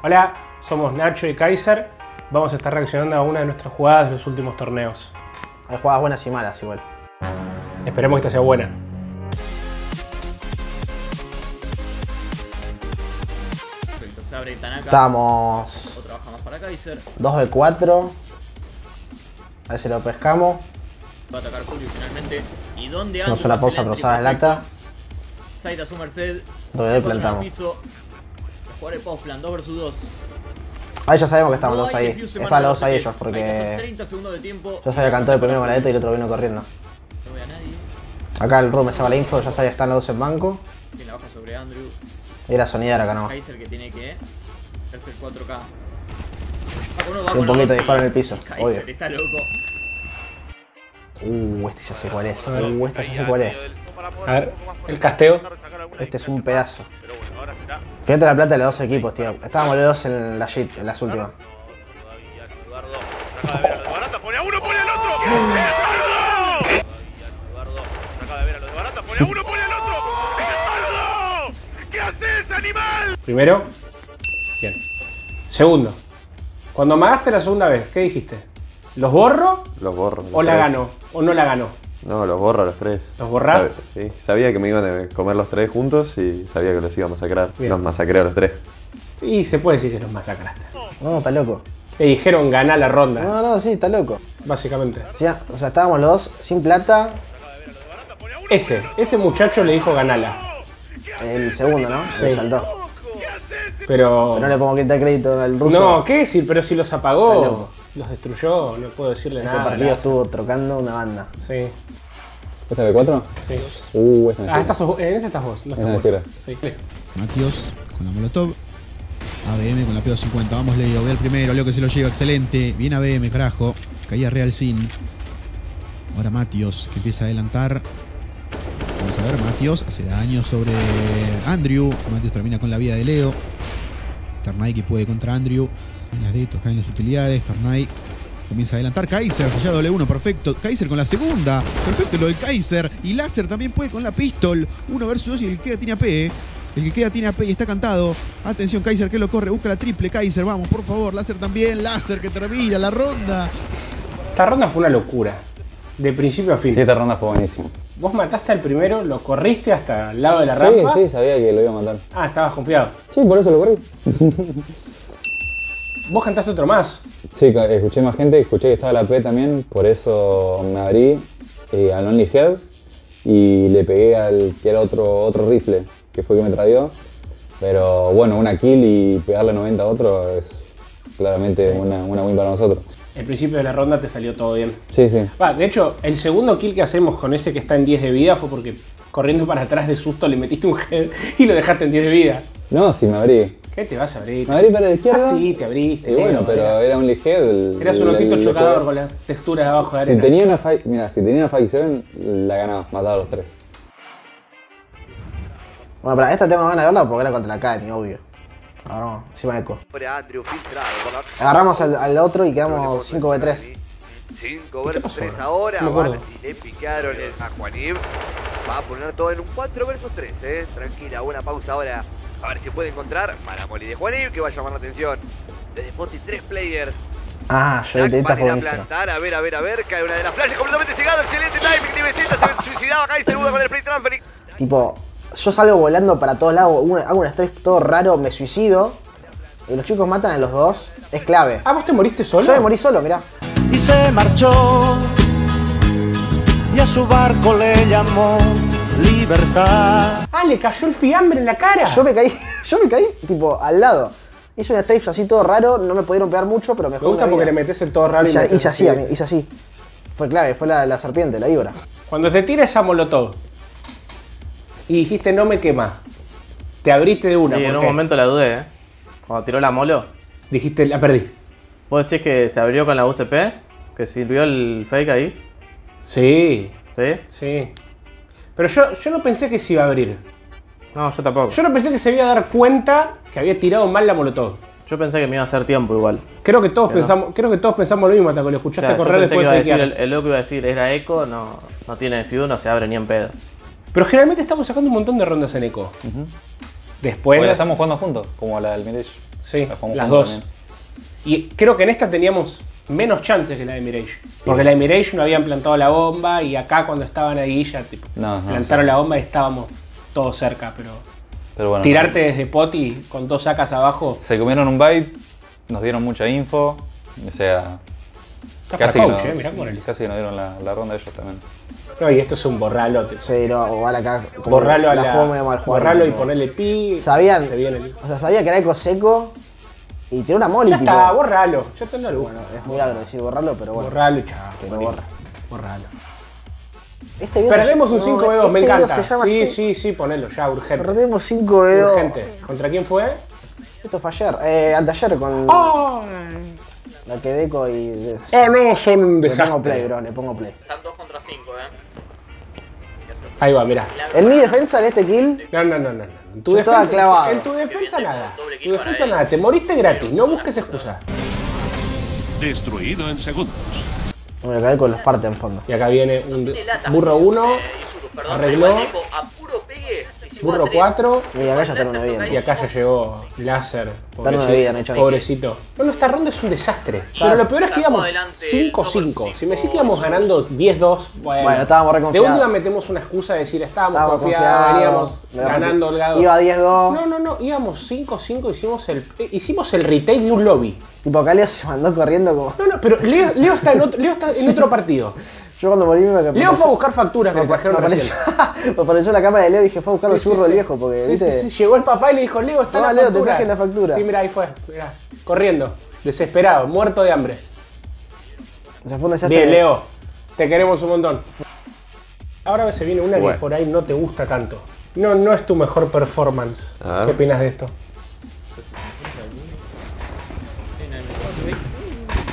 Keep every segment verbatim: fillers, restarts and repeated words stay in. Hola, somos Nacho y Kaiser. Vamos a estar reaccionando a una de nuestras jugadas de los últimos torneos. Hay jugadas buenas y malas igual. Esperemos que esta sea buena. Perfecto, se abre Itanaka. Estamos. Otro baja más para Kaiser. dos B cuatro. A ver si lo pescamos. Va a atacar Julio finalmente. ¿Y dónde anda? Nos una pausa para usar la lata. Saita a su merced. dos B plantamos. Jugaré post plan, dos versus dos. Ahí ya sabemos que estamos no dos ahí. Están los dos ahí ellos porque. treinta segundos de tiempo. Yo sabía que cantó el primero con la Deto y el otro vino corriendo. No veo a nadie. Acá el Rome saca la info, ya sabía que están los dos en banco. Tiene la baja sobre Andrew. Era sonidar acá nomás. Kaiser que tiene que. Es el cuatro K. Un poquito de disparo en el piso. Obvio. Está loco. Uh, este ya sé cuál es. Uh, este ya sé cuál es. A ver, el casteo. Este es un pedazo. Fíjate la plata de los dos equipos, tío. Estábamos los dos en la shit, en las últimas. ¿Qué haces, animal? Primero. Bien. Segundo. Cuando amagaste la segunda vez, ¿qué dijiste? ¿Los borro? Los borro. ¿O la gano? ¿O no la ganó? No, los borro a los tres. ¿Los borras? Sí, sabía que me iban a comer los tres juntos y sabía que los iba a masacrar. Bien. Los masacré a los tres. Sí, se puede decir que los masacraste. No, está loco. Te dijeron ganar la ronda. No, no, sí, está loco. Básicamente. Sí, o sea, estábamos los dos sin plata. Ese, ese muchacho le dijo ganala. El segundo, ¿no? Sí. Se saltó. Pero... Pero no le pongo que te crédito al ruso. No, ¿qué decir? Pero si los apagó, los destruyó, no puedo decirle este nada. Este partido estuvo trocando una banda. Sí. ¿Esta es B cuatro? Sí. Uh, esta ah, estás, en esta estás vos. No estás vos. Sí. Mateos con la Molotov. A B M con la P cincuenta. Vamos, Leo. Ve al primero. Leo que se lo lleva. Excelente. Bien A B M, carajo. Caía Real Sin. Ahora Mateos que empieza a adelantar. Vamos a ver. Mateos hace daño sobre Andrew. Mateos termina con la vida de Leo. Tarnay que puede contra Andrew. En las Detos caen las utilidades. Tarnay comienza a adelantar. Kaiser, sellado doble uno, perfecto. Kaiser con la segunda. Perfecto lo del Kaiser. Y Láser también puede con la pistol. uno versus dos y el que queda tiene A P. El que queda tiene A P y está cantado. Atención, Kaiser que lo corre. Busca la triple. Kaiser, vamos, por favor. Láser también. Láser que termina la ronda. Esta ronda fue una locura. De principio a fin. Sí, esta ronda fue buenísima. Vos mataste al primero, lo corriste hasta el lado de la sí, rampa. Sí, sí, sabía que lo iba a matar. Ah, estabas confiado. Sí, por eso lo corrí. Vos cantaste otro más. Sí, escuché más gente, escuché que estaba la P también, por eso me abrí eh, al Only Head y le pegué al que era otro, otro rifle, que fue que me tradeó. Pero bueno, una kill y pegarle noventa a otro es claramente sí. una, una win para nosotros. El principio de la ronda te salió todo bien. Sí, sí. Va, de hecho, el segundo kill que hacemos con ese que está en diez de vida fue porque corriendo para atrás de susto le metiste un head y lo dejaste en diez de vida. No, sí, me abrí. ¿Qué te vas a abrir? Me abrí para la izquierda. Ah, sí, te abriste. Y bueno, pero era, era un head. Eras un otito chocador con la textura de abajo de arena. Si tenía una fight, mira, si tenía una fight seven, la ganaba, mataba a los tres. Bueno, para esta tengo ganas de verla porque era contra la Kani, obvio. Agarramos, encima de eco. Agarramos al, al otro y quedamos cinco B tres. cinco versus tres ahora. Y le picaron a Juanib. Va a poner todo en un cuatro versus tres, eh. Tranquila, buena pausa ahora. A ver si puede encontrar Maramoli de Juanib que va a llamar la atención. De Defonti, tres players. Ah, yo le intenté a plantar. A ver, a ver, a ver. Cae una de las flashes completamente cegada. Excelente timing de Besita. Se suicidaba acá y se muda con el play transfer. Tipo. Yo salgo volando para todos lados, hago un strafe todo raro, me suicido. Y los chicos matan a los dos. Es clave. Ah, ¿vos te moriste solo? Yo me morí solo, mirá. Y se marchó. Y a su barco le llamó Libertad. Ah, le cayó el fiambre en la cara. Yo me caí, yo me caí, tipo, al lado. Hice un strafe así todo raro, no me pudieron pegar mucho, pero me Me gusta porque le metés el todo raro y, y, y hice así, a mí, hice así. Fue clave, fue la, la serpiente, la víbora. Cuando te tires a Molotov y dijiste no me quema, te abriste de una. Sí, en un momento la dudé, ¿eh? Cuando tiró la molo. Dijiste, la perdí. ¿Vos decís que se abrió con la U C P? ¿Que sirvió el fake ahí? Sí. ¿Sí? Sí. Pero yo, yo no pensé que se iba a abrir. No, yo tampoco. Yo no pensé que se iba a dar cuenta que había tirado mal la molotov. Yo pensé que me iba a hacer tiempo igual. Creo que todos, pensamos, no. creo que todos pensamos lo mismo hasta que lo escuchaste, o sea, correr después de decir, el, el loco iba a decir, era eco, no, no tiene fuse, no se abre ni en pedo. Pero generalmente estamos sacando un montón de rondas en eco. Uh-huh. Después. Hoy la estamos jugando juntos, como la del Mirage. Sí, la jugamos las dos. También. Y creo que en esta teníamos menos chances que la de Mirage. Porque la de Mirage no habían plantado la bomba y acá cuando estaban ahí ya tipo, no, no, plantaron sí. la bomba y estábamos todos cerca. Pero, pero bueno, tirarte no. desde Poti con dos sacas abajo. Se comieron un bite, nos dieron mucha info. O sea, casi, coach, no, eh, mirá sí, casi nos dieron la, la ronda ellos también. No, y esto es un borralote. Sí, no, o van acá. Borralo a la, la forma de mal jugar. Borralo y ponerle pi. Sabían. Se el... O sea, sabía que era eco seco. Y tiene una moli. Ya tipo. Está, borralo. Ya está en la luz. Bueno, es muy agro decir borralo, pero bueno. Borralo, chaval. Pero borra. Borralo. Este Perdemos un cinco B dos, no, este me encanta. Sí, así. sí, sí, ponelo ya, urgente. Perdemos cinco B dos. Urgente. ¿Contra quién fue? Esto fue ayer. Eh, anteayer con. ¡Oh! La que deco y. De... ¡Oh, no! Son un desastre. Le pongo play, bro, le pongo play. Están dos contra cinco, eh. Ahí va, mirá. En mi defensa, en este kill... No, no, no, no. En tu defensa, clavado. En tu defensa nada. En tu defensa nada. Te moriste gratis. No busques excusas. Destruido en segundos. Me acabé con los partes en fondo. Y acá viene un burro uno. Arregló. Burro cuatro. Y acá ya está en una vida. Y acá ya llegó Láser. Pobrecito. Pobrecito. No, no, esta ronda es un desastre. Pero lo peor es que íbamos cinco cinco. Si me decís que íbamos ganando diez dos, bueno. Bueno, estábamos reconfiados. De última metemos una excusa de decir estábamos confiados, veníamos ganando holgado. Iba diez dos. No, no, no. Íbamos cinco cinco, hicimos el, eh, hicimos el retake de un lobby. Tipo acá Leo se mandó corriendo como... No, no, pero Leo, Leo está en otro, Leo está en otro partido. Yo cuando morí me Leo apareció. fue a buscar facturas que me trajeron recién. Me apareció la cámara de Leo y dije, fue a buscar el sí, zurdo sí, sí. viejo porque, sí, ¿viste? Sí, sí. Llegó el papá y le dijo, Leo, está no, la Leo, factura. te traje la factura. Sí, mira, ahí fue, mirá. Corriendo, desesperado, muerto de hambre. O sea, fue una Bien, Leo, te queremos un montón. Ahora se viene una bueno. que por ahí no te gusta tanto. No, no es tu mejor performance. Ah. ¿Qué opinas de esto?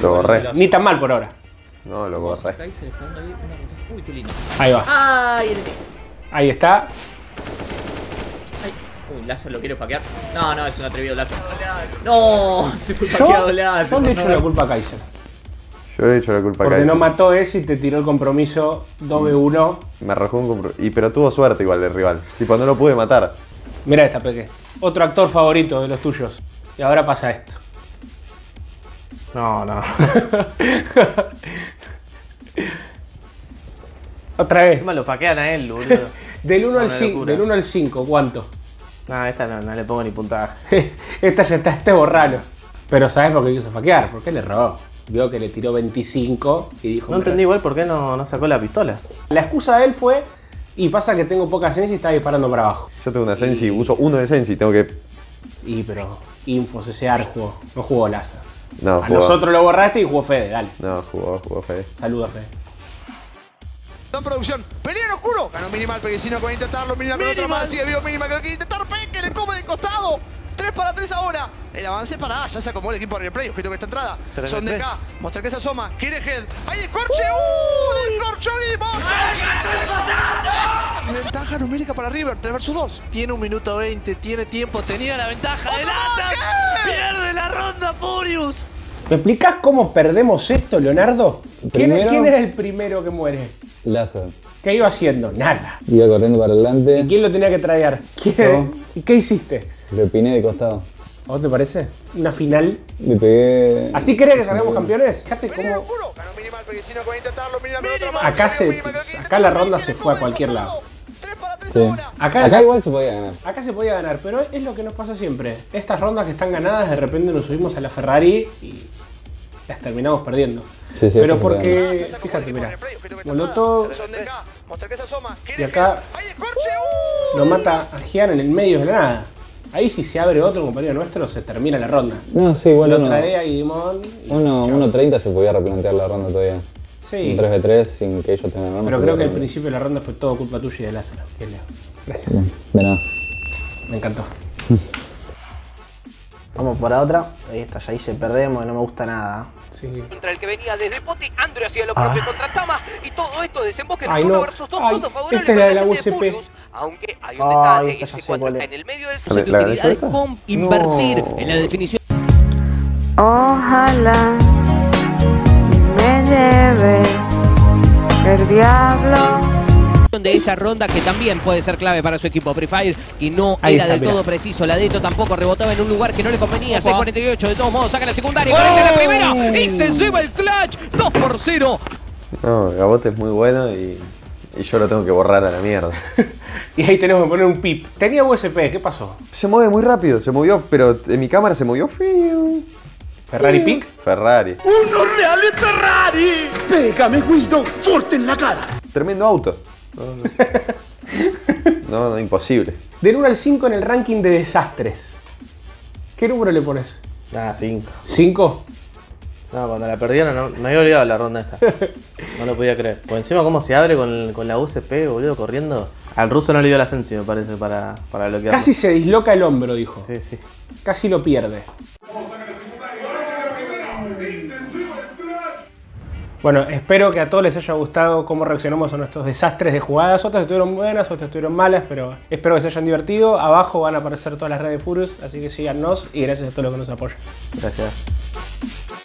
Lo borré. Ni tan mal por ahora. No, lo borré. Ahí va. Ahí está. Uy, Lázaro lo quiero hackear. No, no, es un atrevido Lázaro. No, se fue hackeado Lázaro. Yo le he hecho la culpa a Kaiser. Yo le he hecho la culpa a Kaiser. Porque no mató ese y te tiró el compromiso dos uno. Me arrojó un compromiso. Y pero tuvo suerte igual del rival. Tipo, no lo pude matar. Mirá esta, Peque. Otro actor favorito de los tuyos. Y ahora pasa esto. No, no. Otra vez. Encima lo faquean a él, boludo. Del uno al cinco, ¿cuánto? No, esta no, no le pongo ni puntaje. Esta ya está, este borralo. Pero ¿sabes por qué quiso faquear? Porque le robó. Vio que le tiró veinticinco y dijo... No entendí igual por qué no, no sacó la pistola. La excusa de él fue... Y pasa que tengo poca sensi y está disparando para abajo. Yo tengo una sensi, y... uso uno de sensi, tengo que... Y pero... Info, C C R jugó. No jugó Laza. No, a nosotros lo borraste y jugó Fede, dale. No, jugó, jugó Fede. Saluda, Fede. En producción, pelea en oscuro. Ganó Minimal, Peguesino puede intentarlo. Minimal con otra más, sigue vivo Minimal, que lo quiere intentar. Peque le come de costado. tres para tres ahora. El avance para A, ya se acomodó el equipo de replay. Ojito que esta entrada. Son de K, mostrar que se asoma. Quiere head. ¡Ahí descorche! ¡Uh! ¡Descorchó y ventaja numérica para River, tres versus dos. Tiene un minuto veinte, tiene tiempo, tenía la ventaja. ¡Pierde la ronda, Furious! ¿Me explicás cómo perdemos esto, Leonardo? ¿Quién, ¿Quién era el primero que muere? Lázaro. ¿Qué iba haciendo? Nada. Iba corriendo para adelante. ¿Y quién lo tenía que tradear? ¿Quién? ¿Y qué hiciste? Le opiné de costado. ¿A vos te parece? ¿Una final? Le pegué... ¿Así crees que salgamos campeones? Fíjate cómo... Acá, se, acá la ronda se fue a cualquier lado. Sí. Acá, acá igual se podía ganar. Acá se podía ganar, pero es lo que nos pasa siempre. Estas rondas que están ganadas, de repente nos subimos a la Ferrari y las terminamos perdiendo. Sí, sí, pero porque... Fíjate, mirá. Molotov... Y acá lo mata a Gian en el medio de la nada. Ahí si se abre otro compañero nuestro, se termina la ronda. No, sí, igual uno... uno treinta se podía replantear la ronda todavía. Sí. tres v tres sin que ellos tengan armas. Pero creo que al principio de la ronda fue todo culpa tuya y de Lázaro. Gracias. De nada. Me encantó. Vamos para otra. Ahí está, ya ahí se perdemos, no me gusta nada. Sí. Contra el que venía desde Poti, Andrew hacía lo propio ah. contra Tama. Y todo esto desemboca en Ay, no. uno versus dos, todo favorable. Esta es la de la U C P. Aunque hay un detalle, el C cuatro está en el medio del sitio de utilidad de comp, invertir en la definición. Ojalá. Lleve el diablo de esta ronda, que también puede ser clave para su equipo. Free Fire, que no ahí era está, del mira. todo preciso. La Deto tampoco rebotaba en un lugar que no le convenía. seis cuarenta y ocho, de todos modos, saca la secundaria, ¡oh! Aparece la primera y se lleva el clutch. dos por cero. No, Gabote es muy bueno y, y yo lo tengo que borrar a la mierda. Y ahí tenemos que poner un pip. Tenía U S P, ¿qué pasó? Se mueve muy rápido, se movió, pero en mi cámara se movió feo. ¿Ferrari Pink? Ferrari. ¡Uno real es Ferrari! ¡Pégame, Guido! ¡Fuerte en la cara! Tremendo auto. No, no, no, imposible. Del uno al cinco en el ranking de desastres, ¿qué número le pones? Ah, cinco. ¿cinco? No, cuando la perdieron no, me había olvidado la ronda esta. No lo podía creer. Por encima cómo se abre con, con la U C P, boludo, corriendo. Al ruso no le dio el ascenso, me parece, para, para bloquear. Casi se disloca el hombro, dijo. Sí, sí. Casi lo pierde. Bueno, espero que a todos les haya gustado cómo reaccionamos a nuestros desastres de jugadas. Otras estuvieron buenas, otras estuvieron malas, pero espero que se hayan divertido. Abajo van a aparecer todas las redes de Furious, así que síganos y gracias a todos los que nos apoyan. Gracias.